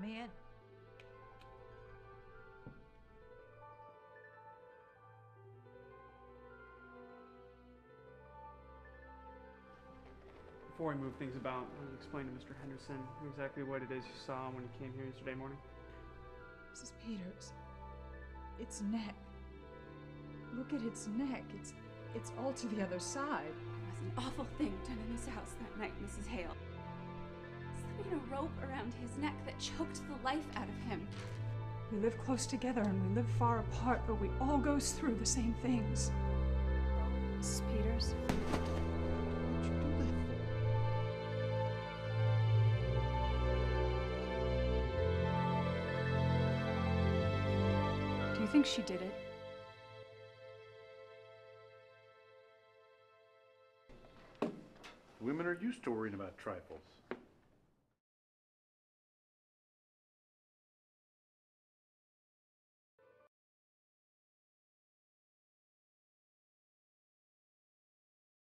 man. Before I move things about, I'll explain to Mr. Henderson exactly what it is you saw when you came here yesterday morning. Mrs. Peters, its neck. Look at its neck. It's all to the other side. It was an awful thing done in this house that night, Mrs. Hale. Slipping a rope around his neck that choked the life out of him. We live close together and we live far apart, but we all go through the same things. Mrs. Peters? I think she did it. Women are used to worrying about trifles.